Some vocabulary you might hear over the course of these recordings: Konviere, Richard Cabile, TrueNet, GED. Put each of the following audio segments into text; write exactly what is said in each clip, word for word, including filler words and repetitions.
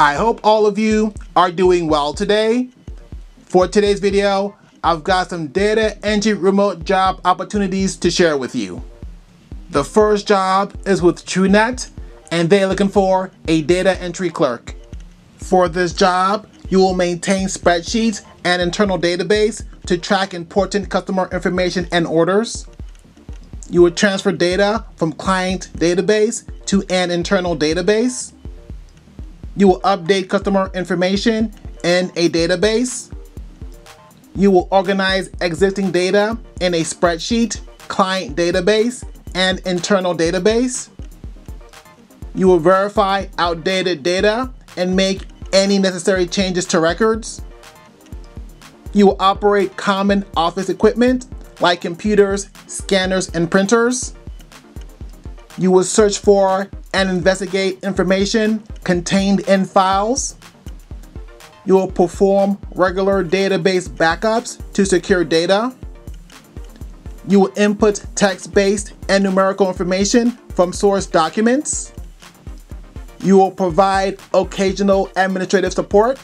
I hope all of you are doing well today. For today's video, I've got some data entry remote job opportunities to share with you. The first job is with TrueNet, and they're looking for a data entry clerk. For this job, you will maintain spreadsheets and internal database to track important customer information and orders. You will transfer data from client database to an internal database. You will update customer information in a database. You will organize existing data in a spreadsheet, client database, and internal database. You will verify outdated data and make any necessary changes to records. You will operate common office equipment like computers, scanners, and printers. You will search for and investigate information contained in files. You will perform regular database backups to secure data. You will input text-based and numerical information from source documents. You will provide occasional administrative support.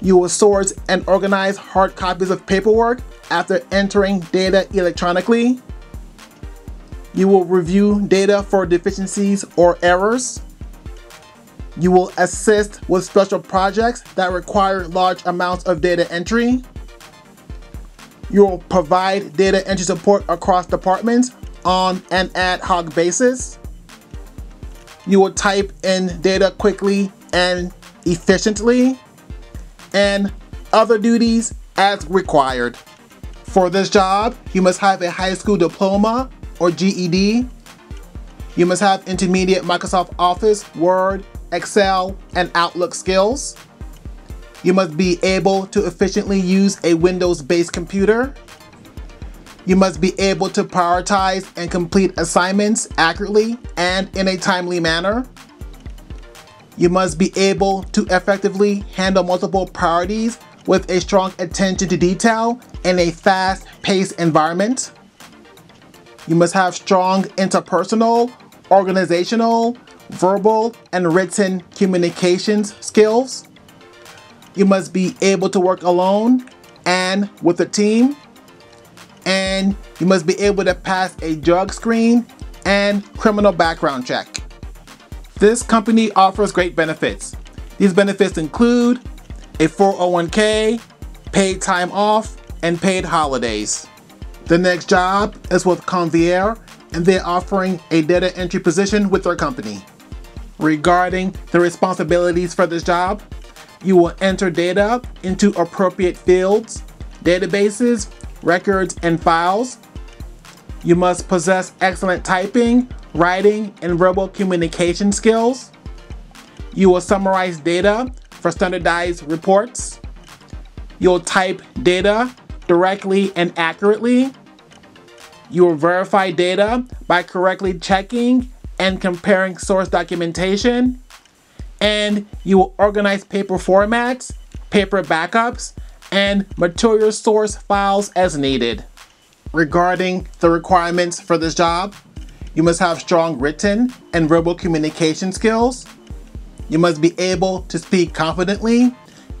You will sort and organize hard copies of paperwork after entering data electronically. You will review data for deficiencies or errors. You will assist with special projects that require large amounts of data entry. You will provide data entry support across departments on an ad hoc basis. You will type in data quickly and efficiently, and other duties as required. For this job, you must have a high school diploma or G E D. You must have intermediate Microsoft Office, Word, Excel, and Outlook skills. You must be able to efficiently use a Windows-based computer. You must be able to prioritize and complete assignments accurately and in a timely manner. You must be able to effectively handle multiple priorities with a strong attention to detail in a fast-paced environment. You must have strong interpersonal, organizational, verbal, and written communications skills. You must be able to work alone and with a team. And you must be able to pass a drug screen and criminal background check. This company offers great benefits. These benefits include a four oh one K, paid time off, and paid holidays. The next job is with Konviere, and they're offering a data entry position with their company. Regarding the responsibilities for this job, you will enter data into appropriate fields, databases, records, and files. You must possess excellent typing, writing, and verbal communication skills. You will summarize data for standardized reports. You'll type data directly and accurately. You will verify data by correctly checking and comparing source documentation. And you will organize paper formats, paper backups, and material source files as needed. Regarding the requirements for this job, you must have strong written and verbal communication skills. You must be able to speak confidently,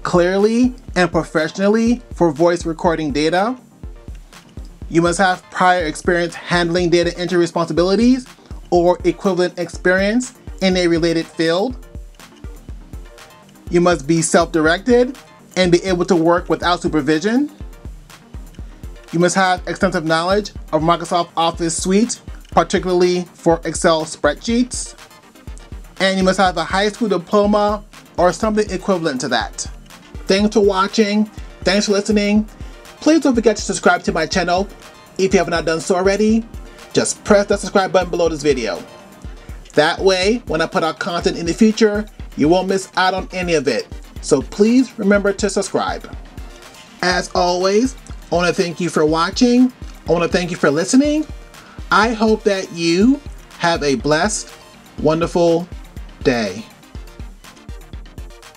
clearly, and professionally for voice recording data. You must have prior experience handling data entry responsibilities or equivalent experience in a related field. You must be self-directed and be able to work without supervision. You must have extensive knowledge of Microsoft Office Suite, particularly for Excel spreadsheets. And you must have a high school diploma or something equivalent to that. Thanks for watching. Thanks for listening. Please don't forget to subscribe to my channel if you have not done so already. Just press that subscribe button below this video. That way, when I put out content in the future, you won't miss out on any of it. So please remember to subscribe. As always, I want to thank you for watching. I want to thank you for listening. I hope that you have a blessed, wonderful day.